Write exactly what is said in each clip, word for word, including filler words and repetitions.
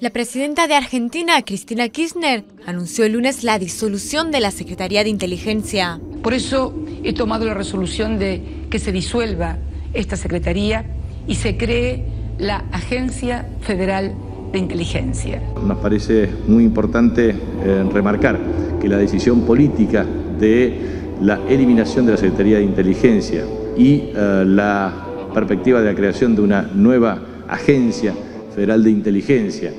La presidenta de Argentina, Cristina Kirchner, anunció el lunes la disolución de la Secretaría de Inteligencia. Por eso he tomado la resolución de que se disuelva esta Secretaría y se cree la Agencia Federal de Inteligencia. Nos parece muy importante eh, remarcar que la decisión política de la eliminación de la Secretaría de Inteligencia y eh, la perspectiva de la creación de una nueva Agencia Federal de Inteligencia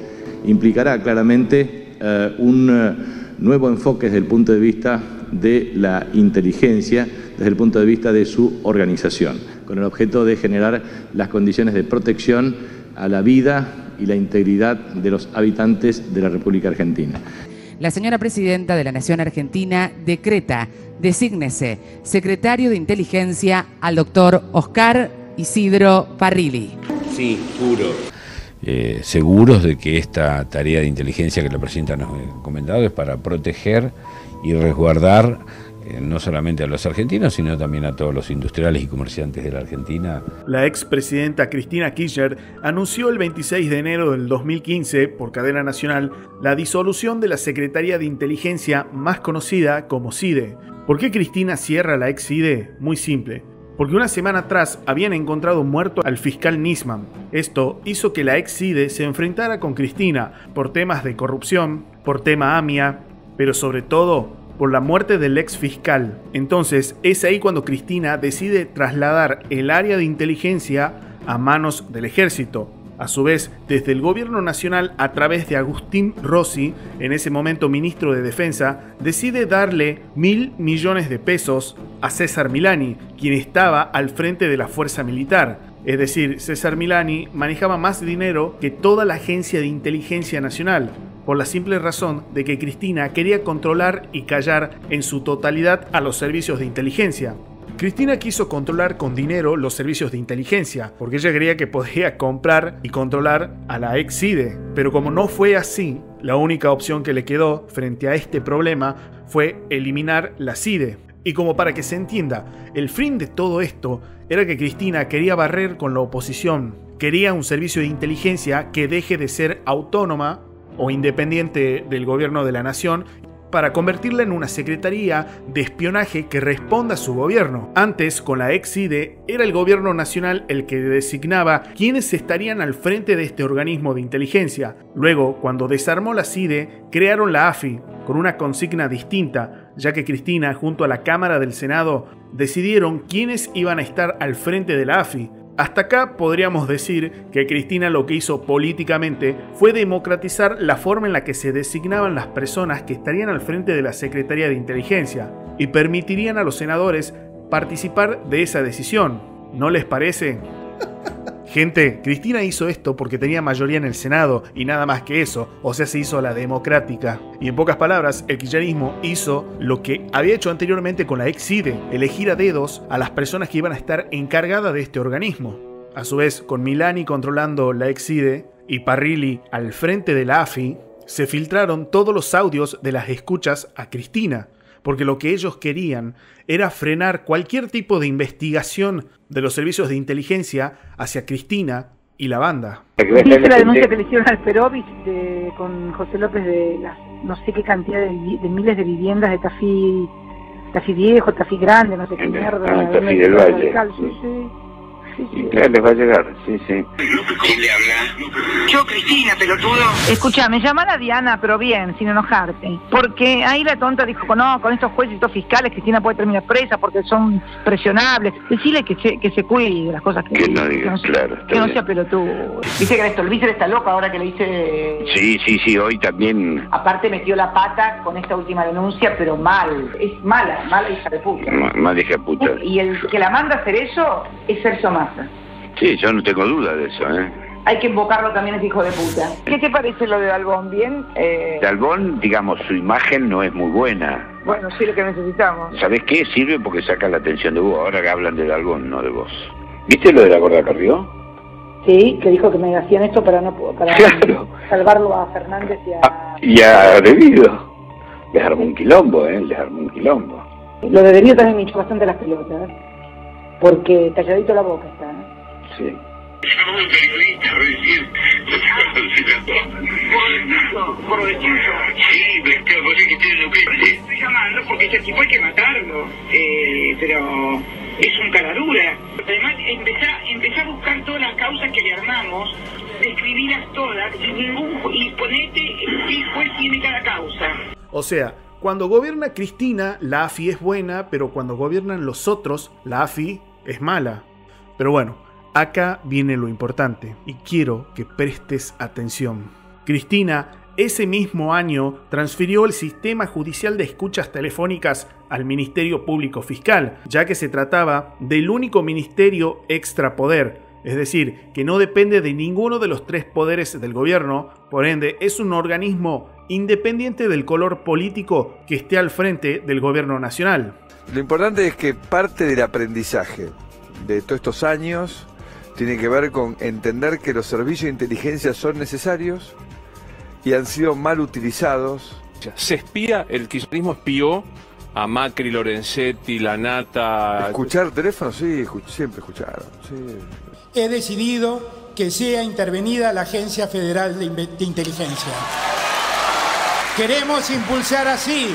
implicará claramente eh, un eh, nuevo enfoque desde el punto de vista de la inteligencia, desde el punto de vista de su organización, con el objeto de generar las condiciones de protección a la vida y la integridad de los habitantes de la República Argentina. La señora presidenta de la Nación Argentina decreta, desígnese secretario de Inteligencia al doctor Oscar Isidro Parrilli. Sí, juro. Eh, seguros de que esta tarea de inteligencia que la presidenta nos ha comentado es para proteger y resguardar eh, no solamente a los argentinos, sino también a todos los industriales y comerciantes de la Argentina. La expresidenta Cristina Kirchner anunció el veintiséis de enero del dos mil quince, por cadena nacional, la disolución de la Secretaría de Inteligencia más conocida como SIDE. ¿Por qué Cristina cierra la ex SIDE? Muy simple. Porque una semana atrás habían encontrado muerto al fiscal Nisman. Esto hizo que la ex SIDE se enfrentara con Cristina por temas de corrupción, por tema AMIA, pero sobre todo por la muerte del ex fiscal. Entonces es ahí cuando Cristina decide trasladar el área de inteligencia a manos del ejército. A su vez, desde el gobierno nacional, a través de Agustín Rossi, en ese momento ministro de Defensa, decide darle mil millones de pesos a César Milani, quien estaba al frente de la fuerza militar. Es decir, César Milani manejaba más dinero que toda la agencia de inteligencia nacional, por la simple razón de que Cristina quería controlar y callar en su totalidad a los servicios de inteligencia. Cristina quiso controlar con dinero los servicios de inteligencia, porque ella creía que podía comprar y controlar a la ex SIDE. Pero como no fue así, la única opción que le quedó frente a este problema fue eliminar la SIDE. Y como para que se entienda, el fin de todo esto era que Cristina quería barrer con la oposición. Quería un servicio de inteligencia que deje de ser autónoma o independiente del gobierno de la nación, para convertirla en una secretaría de espionaje que responda a su gobierno. Antes, con la ex SIDE, era el gobierno nacional el que designaba quiénes estarían al frente de este organismo de inteligencia. Luego, cuando desarmó la SIDE, crearon la A F I, con una consigna distinta, ya que Cristina, junto a la Cámara del Senado, decidieron quiénes iban a estar al frente de la A F I. Hasta acá podríamos decir que Cristina lo que hizo políticamente fue democratizar la forma en la que se designaban las personas que estarían al frente de la Secretaría de Inteligencia y permitirían a los senadores participar de esa decisión. ¿No les parece? Gente, Cristina hizo esto porque tenía mayoría en el Senado y nada más que eso, o sea, se hizo la democrática. Y en pocas palabras, el kirchnerismo hizo lo que había hecho anteriormente con la ex SIDE, elegir a dedos a las personas que iban a estar encargadas de este organismo. A su vez, con Milani controlando la ex SIDE y Parrilli al frente de la A F I, se filtraron todos los audios de las escuchas a Cristina, porque lo que ellos querían era frenar cualquier tipo de investigación de los servicios de inteligencia hacia Cristina y la banda. ¿Viste la denuncia que le hicieron al Perovich de, con José López de las, no sé qué cantidad de, de miles de viviendas de Tafí, Tafí Viejo, Tafí Grande, no sé qué mierda? Ah, Tafí del Valle. Sí, sí. Sí, sí. Y claro, les va a llegar, sí, sí. ¿Quién le habla? Yo, Cristina, pelotudo. Escuchá, me llaman a Diana, pero bien, sin enojarte. Porque ahí la tonta dijo, no, con estos jueces y estos fiscales, Cristina puede terminar presa porque son presionables. Decirle que se, que se cuide de las cosas que... Que no diga, que no, claro. Que no sea pelotudo. Viste que Néstor Vícer está loca ahora que le hice... Sí, sí, sí, hoy también... Aparte metió la pata con esta última denuncia, pero mal. Es mala, mala hija de puta. Ma, mala hija de puta. Y el que la manda a hacer eso es ser somado. Sí, yo no tengo duda de eso, ¿eh? Hay que invocarlo también, es hijo de puta. ¿Qué te parece lo de Dalbón? ¿Bien? Eh... Dalbón, digamos, su imagen no es muy buena. Bueno, sí, lo que necesitamos. ¿Sabés qué? Sirve porque saca la atención de vos. Ahora que hablan de Dalbón, no de vos. ¿Viste lo de la gorda Carrió? Sí, que dijo que me hacían esto para no para claro. salvarlo a Fernández y a... Ah, y a De Vido. Les armó un quilombo, ¿eh? Les armó un quilombo. Lo de De Vido también me hinchó bastante las pelotas, ¿eh? Porque talladito la boca está, ¿eh? Sí. Yo soy un periodista recién. por decirlo. Sí, pero por eso que tienen opinión. Lo estoy llamando porque este tipo hay que matarlo, eh, pero es un cara dura. Además, empezá a buscar todas las causas que le armamos, describirlas todas, sin ningún, y ponete qué juez tiene cada causa. O sea, cuando gobierna Cristina, la A F I es buena, pero cuando gobiernan los otros, la A F I es mala. Pero bueno, acá viene lo importante, y quiero que prestes atención. Cristina, ese mismo año, transfirió el sistema judicial de escuchas telefónicas al Ministerio Público Fiscal, ya que se trataba del único ministerio extrapoder, es decir, que no depende de ninguno de los tres poderes del gobierno, por ende es un organismo independiente del color político que esté al frente del gobierno nacional. Lo importante es que parte del aprendizaje de todos estos años tiene que ver con entender que los servicios de inteligencia son necesarios y han sido mal utilizados. Se espía, el kirchnerismo espió a Macri, Lorenzetti, Lanata. ¿Escuchar teléfono? Sí, escuch siempre escucharon. Sí. He decidido que sea intervenida la Agencia Federal de, de Inteligencia. Queremos impulsar así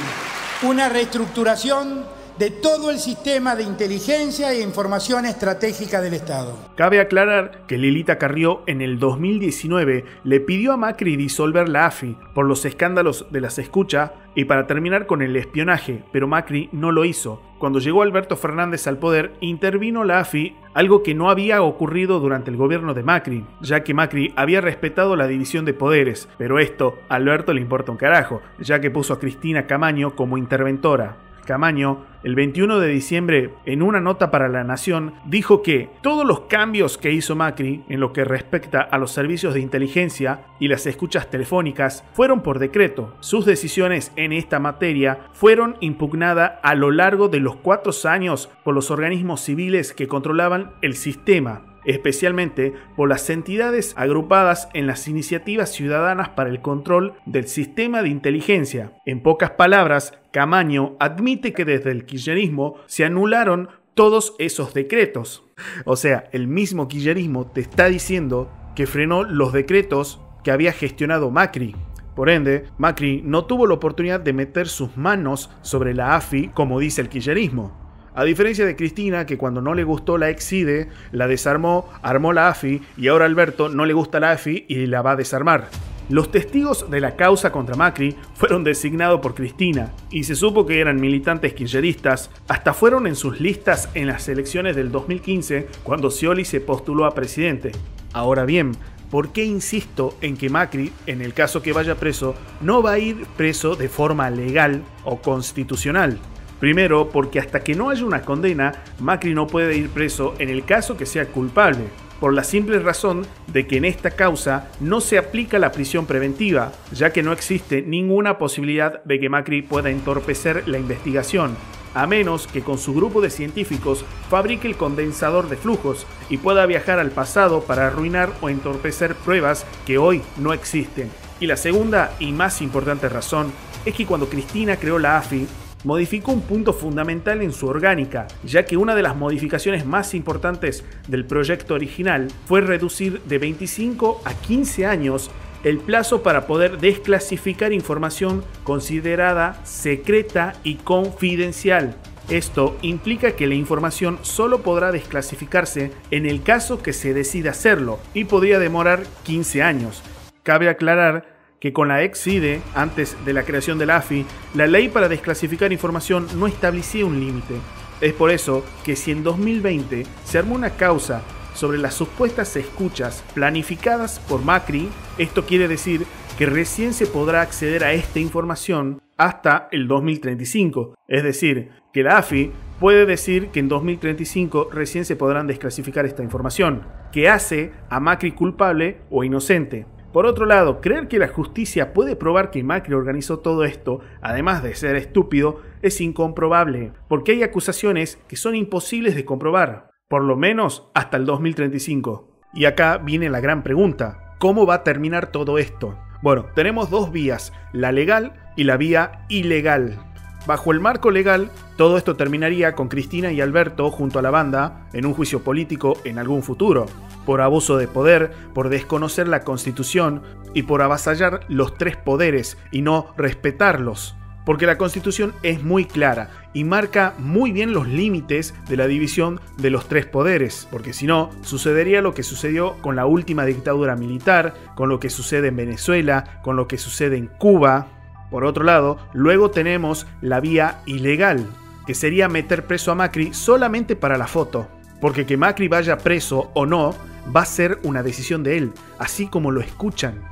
una reestructuración de todo el sistema de inteligencia e información estratégica del Estado. Cabe aclarar que Lilita Carrió en el dos mil diecinueve le pidió a Macri disolver la A F I por los escándalos de las escuchas y para terminar con el espionaje, pero Macri no lo hizo. Cuando llegó Alberto Fernández al poder, intervino la A F I, algo que no había ocurrido durante el gobierno de Macri, ya que Macri había respetado la división de poderes, pero esto a Alberto le importa un carajo, ya que puso a Cristina Camaño como interventora. Camaño, el veintiuno de diciembre, en una nota para La Nación, dijo que todos los cambios que hizo Macri en lo que respecta a los servicios de inteligencia y las escuchas telefónicas fueron por decreto. Sus decisiones en esta materia fueron impugnadas a lo largo de los cuatro años por los organismos civiles que controlaban el sistema, especialmente por las entidades agrupadas en las iniciativas ciudadanas para el control del sistema de inteligencia. En pocas palabras, Camaño admite que desde el kirchnerismo se anularon todos esos decretos. O sea, el mismo kirchnerismo te está diciendo que frenó los decretos que había gestionado Macri. Por ende, Macri no tuvo la oportunidad de meter sus manos sobre la A F I como dice el kirchnerismo. A diferencia de Cristina, que cuando no le gustó la ex SIDE, la desarmó, armó la A F I y ahora Alberto no le gusta la A F I y la va a desarmar. Los testigos de la causa contra Macri fueron designados por Cristina y se supo que eran militantes kirchneristas, hasta fueron en sus listas en las elecciones del dos mil quince cuando Scioli se postuló a presidente. Ahora bien, ¿por qué insisto en que Macri, en el caso que vaya preso, no va a ir preso de forma legal o constitucional? Primero, porque hasta que no haya una condena, Macri no puede ir preso en el caso que sea culpable, por la simple razón de que en esta causa no se aplica la prisión preventiva, ya que no existe ninguna posibilidad de que Macri pueda entorpecer la investigación, a menos que con su grupo de científicos fabrique el condensador de flujos y pueda viajar al pasado para arruinar o entorpecer pruebas que hoy no existen. Y la segunda y más importante razón es que cuando Cristina creó la A F I, modificó un punto fundamental en su orgánica, ya que una de las modificaciones más importantes del proyecto original fue reducir de veinticinco a quince años el plazo para poder desclasificar información considerada secreta y confidencial. Esto implica que la información solo podrá desclasificarse en el caso que se decida hacerlo y podría demorar quince años. Cabe aclarar que con la ex SIDE, antes de la creación de la A F I, la ley para desclasificar información no establecía un límite. Es por eso que si en dos mil veinte se armó una causa sobre las supuestas escuchas planificadas por Macri, esto quiere decir que recién se podrá acceder a esta información hasta el dos mil treinta y cinco. Es decir, que la A F I puede decir que en dos mil treinta y cinco recién se podrán desclasificar esta información, que hace a Macri culpable o inocente. Por otro lado, creer que la justicia puede probar que Macri organizó todo esto, además de ser estúpido, es incomprobable, porque hay acusaciones que son imposibles de comprobar, por lo menos hasta el dos mil treinta y cinco. Y acá viene la gran pregunta, ¿cómo va a terminar todo esto? Bueno, tenemos dos vías, la legal y la vía ilegal. Bajo el marco legal, todo esto terminaría con Cristina y Alberto junto a la banda en un juicio político en algún futuro, por abuso de poder, por desconocer la Constitución y por avasallar los tres poderes y no respetarlos. Porque la Constitución es muy clara y marca muy bien los límites de la división de los tres poderes, porque si no, sucedería lo que sucedió con la última dictadura militar, con lo que sucede en Venezuela, con lo que sucede en Cuba. Por otro lado, luego tenemos la vía ilegal, que sería meter preso a Macri solamente para la foto, porque que Macri vaya preso o no va a ser una decisión de él, así como lo escuchan.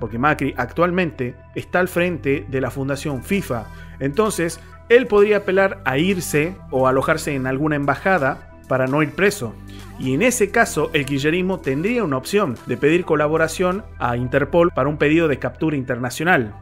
Porque Macri actualmente está al frente de la Fundación FIFA. Entonces, él podría apelar a irse o alojarse en alguna embajada para no ir preso. Y en ese caso, el kirchnerismo tendría una opción de pedir colaboración a Interpol para un pedido de captura internacional.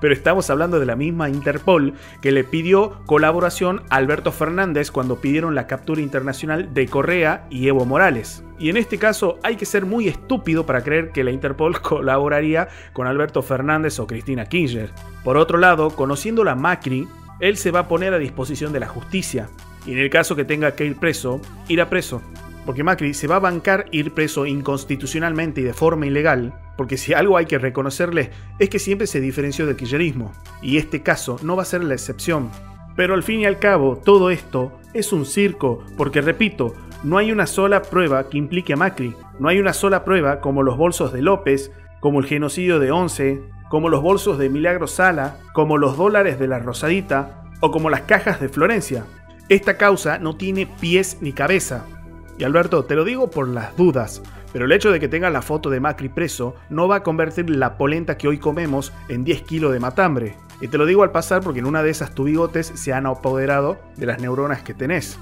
Pero estamos hablando de la misma Interpol que le pidió colaboración a Alberto Fernández cuando pidieron la captura internacional de Correa y Evo Morales. Y en este caso hay que ser muy estúpido para creer que la Interpol colaboraría con Alberto Fernández o Cristina Kirchner. Por otro lado, conociendo a Macri, él se va a poner a disposición de la justicia. Y en el caso que tenga que ir preso, irá preso. Porque Macri se va a bancar ir preso inconstitucionalmente y de forma ilegal, porque si algo hay que reconocerle es que siempre se diferenció del kirchnerismo, y este caso no va a ser la excepción. Pero al fin y al cabo, todo esto es un circo, porque repito, no hay una sola prueba que implique a Macri, no hay una sola prueba como los bolsos de López, como el genocidio de Once, como los bolsos de Milagro Sala, como los dólares de la Rosadita, o como las cajas de Florencia. Esta causa no tiene pies ni cabeza. Y Alberto, te lo digo por las dudas, pero el hecho de que tenga la foto de Macri preso no va a convertir la polenta que hoy comemos en diez kilos de matambre. Y te lo digo al pasar porque en una de esas tus bigotes se han apoderado de las neuronas que tenés.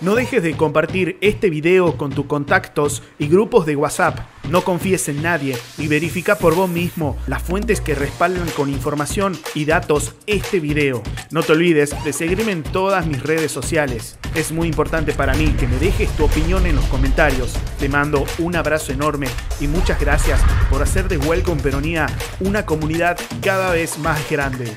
No dejes de compartir este video con tus contactos y grupos de WhatsApp. No confíes en nadie y verifica por vos mismo las fuentes que respaldan con información y datos este video. No te olvides de seguirme en todas mis redes sociales. Es muy importante para mí que me dejes tu opinión en los comentarios. Te mando un abrazo enorme y muchas gracias por hacer de Welcome Peronía una comunidad cada vez más grande.